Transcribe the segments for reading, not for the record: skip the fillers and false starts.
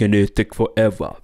Genetikk forever.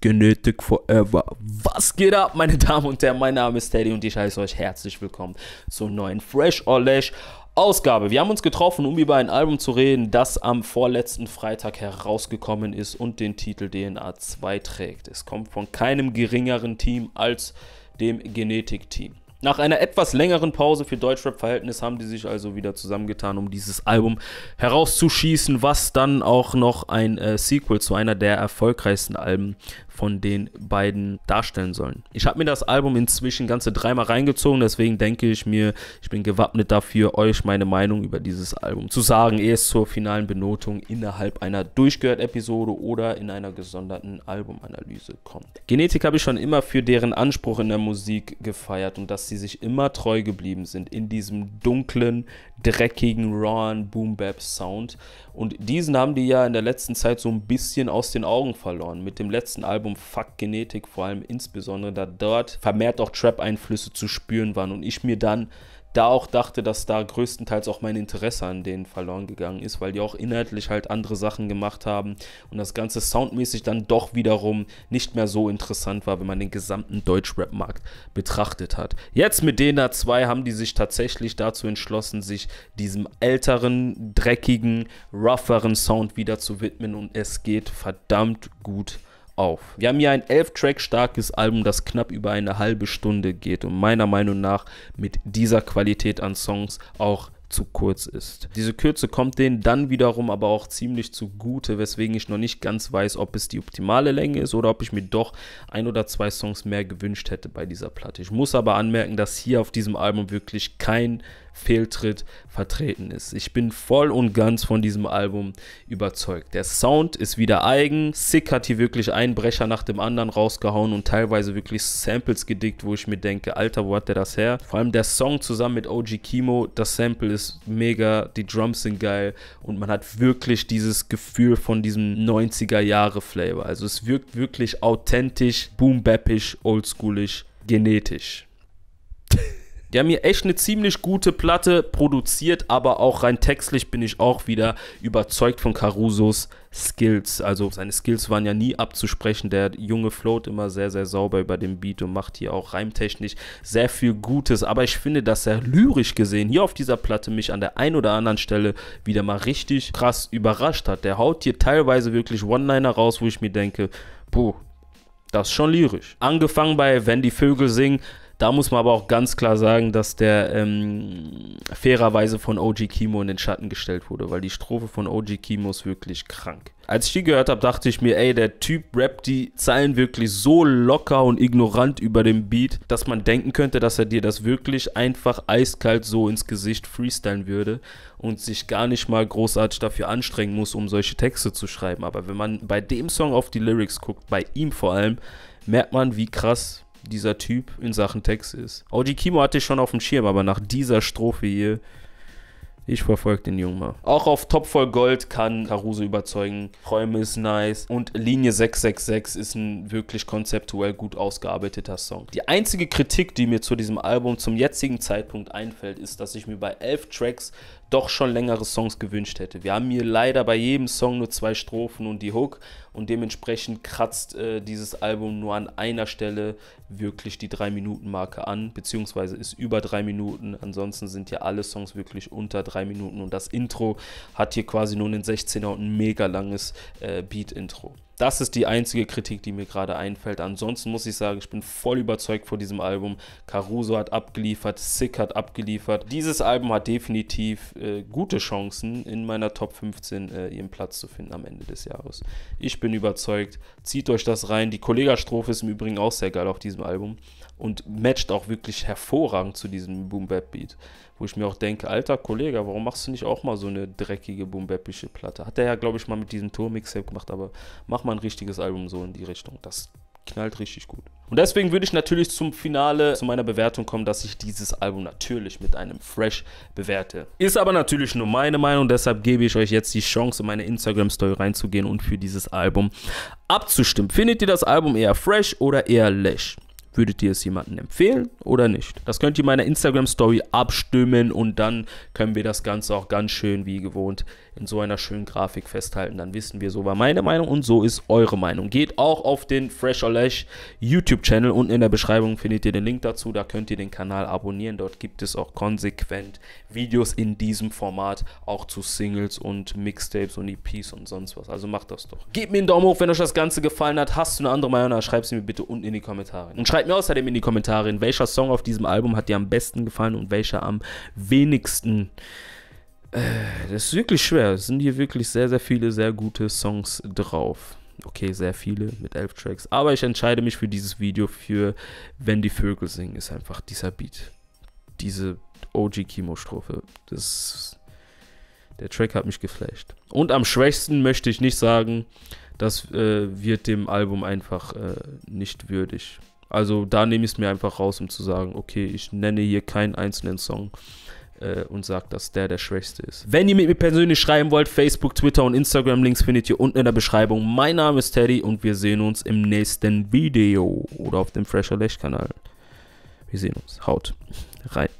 Genetikk forever. Was geht ab, meine Damen und Herren? Mein Name ist Teddy und ich heiße euch herzlich willkommen zur neuen Fresh or Lesh Ausgabe. Wir haben uns getroffen, um über ein Album zu reden, das am vorletzten Freitag herausgekommen ist und den Titel DNA 2 trägt. Es kommt von keinem geringeren Team als dem Genetikk-Team. Nach einer etwas längeren Pause für Deutschrap-Verhältnis haben die sich also wieder zusammengetan, um dieses Album herauszuschießen, was dann auch noch ein Sequel zu einer der erfolgreichsten Alben von den beiden darstellen sollen. Ich habe mir das Album inzwischen ganze 3-mal reingezogen, deswegen denke ich mir, ich bin gewappnet dafür, euch meine Meinung über dieses Album zu sagen, ehe es zur finalen Benotung innerhalb einer Durchgehört-Episode oder in einer gesonderten Albumanalyse kommt. Genetikk habe ich schon immer für deren Anspruch in der Musik gefeiert und dass sie sich immer treu geblieben sind in diesem dunklen, dreckigen, rawen Boom-Bap-Sound. Und diesen haben die ja in der letzten Zeit so ein bisschen aus den Augen verloren. Mit dem letzten Album Fuck Genetikk, vor allem insbesondere, da dort vermehrt auch Trap-Einflüsse zu spüren waren. Und ich mir dann da auch dachte, dass da größtenteils auch mein Interesse an denen verloren gegangen ist, weil die auch inhaltlich halt andere Sachen gemacht haben und das Ganze soundmäßig dann doch wiederum nicht mehr so interessant war, wenn man den gesamten Deutschrap-Markt betrachtet hat. Jetzt mit DNA 2 haben die sich tatsächlich dazu entschlossen, sich diesem älteren, dreckigen, rougheren Sound wieder zu widmen und es geht verdammt gut auf. Wir haben hier ein 11-Track starkes Album, das knapp über eine halbe Stunde geht und meiner Meinung nach mit dieser Qualität an Songs auch zu kurz ist. Diese Kürze kommt denen dann wiederum aber auch ziemlich zugute, weswegen ich noch nicht ganz weiß, ob es die optimale Länge ist oder ob ich mir doch 1 oder 2 Songs mehr gewünscht hätte bei dieser Platte. Ich muss aber anmerken, dass hier auf diesem Album wirklich kein Fehltritt vertreten ist. Ich bin voll und ganz von diesem Album überzeugt. Der Sound ist wieder eigen. Sick hat hier wirklich einen Brecher nach dem anderen rausgehauen und teilweise wirklich Samples gedickt, wo ich mir denke, Alter, wo hat der das her? Vor allem der Song zusammen mit OG Keemo, das Sample ist mega, die Drums sind geil und man hat wirklich dieses Gefühl von diesem 90er-Jahre-Flavor. Also es wirkt wirklich authentisch, boom-bappisch, oldschoolig, genetisch. Die haben hier echt eine ziemlich gute Platte produziert, aber auch rein textlich bin ich auch wieder überzeugt von Carusos Skills. Also seine Skills waren ja nie abzusprechen. Der Junge float immer sehr, sehr sauber über dem Beat und macht hier auch reimtechnisch sehr viel Gutes. Aber ich finde, dass er lyrisch gesehen hier auf dieser Platte mich an der einen oder anderen Stelle wieder mal richtig krass überrascht hat. Der haut hier teilweise wirklich One-Liner raus, wo ich mir denke, puh, das ist schon lyrisch. Angefangen bei Wenn die Vögel singen. Da muss man aber auch ganz klar sagen, dass der fairerweise von OG Keemo in den Schatten gestellt wurde, weil die Strophe von OG Keemo ist wirklich krank. Als ich die gehört habe, dachte ich mir, ey, der Typ rappt die Zeilen wirklich so locker und ignorant über dem Beat, dass man denken könnte, dass er dir das wirklich einfach eiskalt so ins Gesicht freestylen würde und sich gar nicht mal großartig dafür anstrengen muss, um solche Texte zu schreiben. Aber wenn man bei dem Song auf die Lyrics guckt, bei ihm vor allem, merkt man, wie krass dieser Typ in Sachen Text ist. OG Keemo hatte ich schon auf dem Schirm, aber nach dieser Strophe hier, ich verfolge den Jungen mal. Auch auf Topf voll Gold kann Caruso überzeugen. Träume ist nice und Linie 666 ist ein wirklich konzeptuell gut ausgearbeiteter Song. Die einzige Kritik, die mir zu diesem Album zum jetzigen Zeitpunkt einfällt, ist, dass ich mir bei 11 Tracks doch schon längere Songs gewünscht hätte. Wir haben hier leider bei jedem Song nur 2 Strophen und die Hook und dementsprechend kratzt dieses Album nur an einer Stelle wirklich die 3-Minuten-Marke an, beziehungsweise ist über 3 Minuten. Ansonsten sind hier alle Songs wirklich unter 3 Minuten und das Intro hat hier quasi nur einen 16er und ein mega langes Beat-Intro. Das ist die einzige Kritik, die mir gerade einfällt. Ansonsten muss ich sagen, ich bin voll überzeugt von diesem Album. Caruso hat abgeliefert, Sick hat abgeliefert. Dieses Album hat definitiv gute Chancen, in meiner Top 15 ihren Platz zu finden am Ende des Jahres. Ich bin überzeugt. Zieht euch das rein. Die Kollega-Strophe ist im Übrigen auch sehr geil auf diesem Album und matcht auch wirklich hervorragend zu diesem Boom-Bap-Beat, wo ich mir auch denke, alter Kollege, warum machst du nicht auch mal so eine dreckige boom-bappische Platte? Hat er ja, glaube ich, mal mit diesem Tour-Mixtape gemacht, aber mach mal ein richtiges Album so in die Richtung. Das knallt richtig gut. Und deswegen würde ich natürlich zum Finale zu meiner Bewertung kommen, dass ich dieses Album natürlich mit einem Fresh bewerte. Ist aber natürlich nur meine Meinung, deshalb gebe ich euch jetzt die Chance, in meine Instagram-Story reinzugehen und für dieses Album abzustimmen. Findet ihr das Album eher Fresh oder eher Lesh? Würdet ihr es jemandem empfehlen oder nicht? Das könnt ihr in meiner Instagram-Story abstimmen und dann können wir das Ganze auch ganz schön wie gewohnt in so einer schönen Grafik festhalten. Dann wissen wir, so war meine Meinung und so ist eure Meinung. Geht auch auf den Fresh or Lesh YouTube-Channel. Unten in der Beschreibung findet ihr den Link dazu. Da könnt ihr den Kanal abonnieren. Dort gibt es auch konsequent Videos in diesem Format, auch zu Singles und Mixtapes und EPs und sonst was. Also macht das doch. Gebt mir einen Daumen hoch, wenn euch das Ganze gefallen hat. Hast du eine andere Meinung? Schreib sie mir bitte unten in die Kommentare. Und schreibt mir außerdem in die Kommentare, welcher Song auf diesem Album hat dir am besten gefallen und welcher am wenigsten. Das ist wirklich schwer. Es sind hier wirklich sehr, sehr viele, sehr gute Songs drauf. Okay, sehr viele mit 11 Tracks. Aber ich entscheide mich für dieses Video für Wenn die Vögel singen. Ist einfach dieser Beat. Diese OG Keemo Strophe. Der Track hat mich geflasht. Und am schwächsten möchte ich nicht sagen, das wird dem Album einfach nicht würdig. Also da nehme ich es mir einfach raus, um zu sagen, okay, ich nenne hier keinen einzelnen Song und sage, dass der schwächste ist. Wenn ihr mit mir persönlich schreiben wollt, Facebook, Twitter und Instagram, Links findet ihr unten in der Beschreibung. Mein Name ist Teddy und wir sehen uns im nächsten Video oder auf dem Fresh or Lesh Kanal. Wir sehen uns. Haut rein.